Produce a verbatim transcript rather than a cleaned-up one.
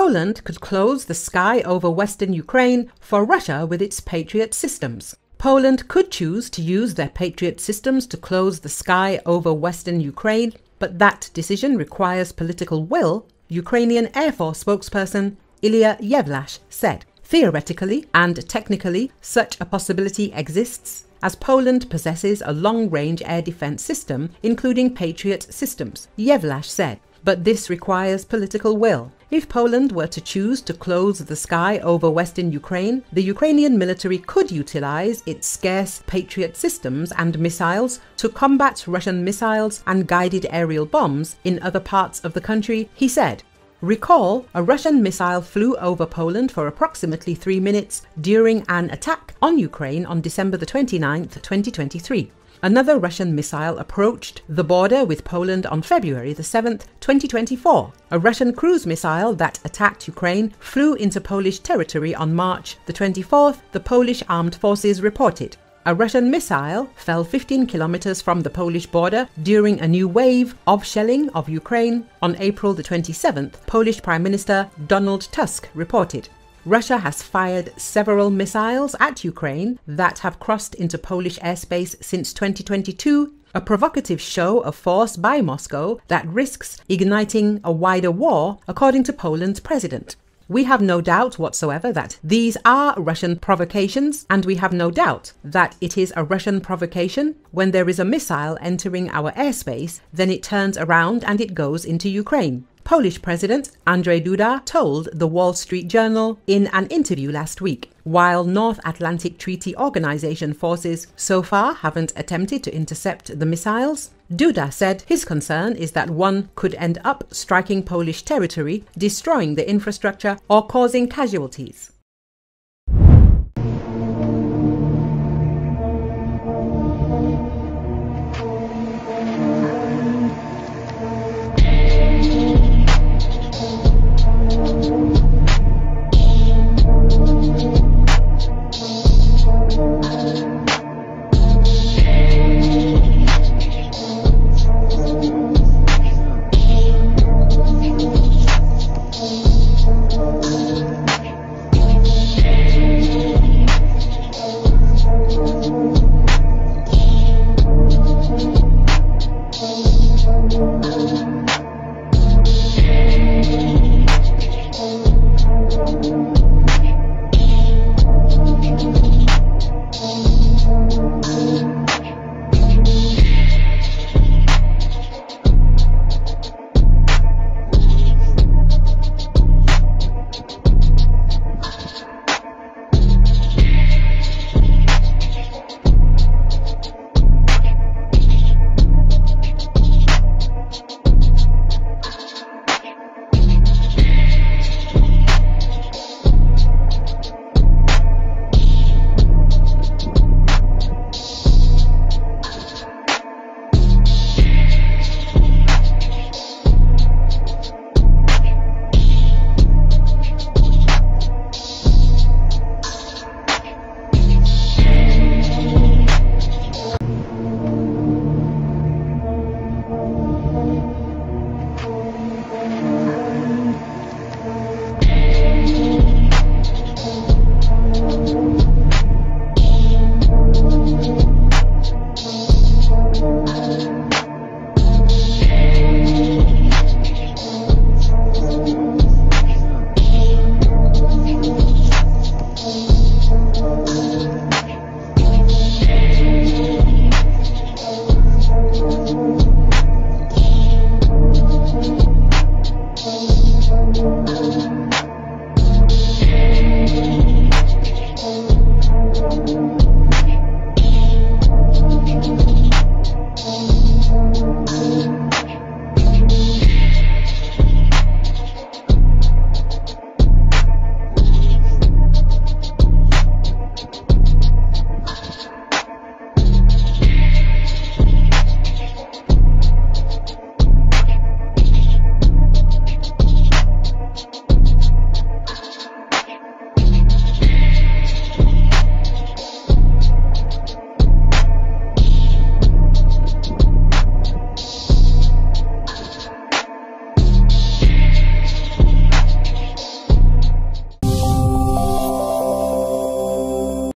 Poland could close the sky over Western Ukraine for Russia with its Patriot systems. Poland could choose to use their Patriot systems to close the sky over Western Ukraine, but that decision requires political will, Ukrainian Air Force spokesperson Illya Yevlash said. Theoretically and technically, such a possibility exists, as Poland possesses a long-range air defense system, including Patriot systems, Yevlash said. But this requires political will. If Poland were to choose to close the sky over Western Ukraine, the Ukrainian military could utilize its scarce Patriot systems and missiles to combat Russian missiles and guided aerial bombs in other parts of the country, he said. Recall, a Russian missile flew over Poland for approximately three minutes during an attack on Ukraine on December the twenty-ninth, twenty twenty-three. Another Russian missile approached the border with Poland on February the seventh, twenty twenty-four. A Russian cruise missile that attacked Ukraine flew into Polish territory on March the twenty-fourth, the Polish Armed Forces reported. A Russian missile fell fifteen kilometers from the Polish border during a new wave of shelling of Ukraine on April the twenty-seventh, Polish Prime Minister Donald Tusk reported. Russia has fired several missiles at Ukraine that have crossed into Polish airspace since twenty twenty-two, a provocative show of force by Moscow that risks igniting a wider war, according to Poland's president. We have no doubt whatsoever that these are Russian provocations, and we have no doubt that it is a Russian provocation. When there is a missile entering our airspace, then it turns around and it goes into Ukraine, Polish President Andrzej Duda told the Wall Street Journal in an interview last week. While North Atlantic Treaty Organization forces so far haven't attempted to intercept the missiles, Duda said his concern is that one could end up striking Polish territory, destroying the infrastructure, or causing casualties.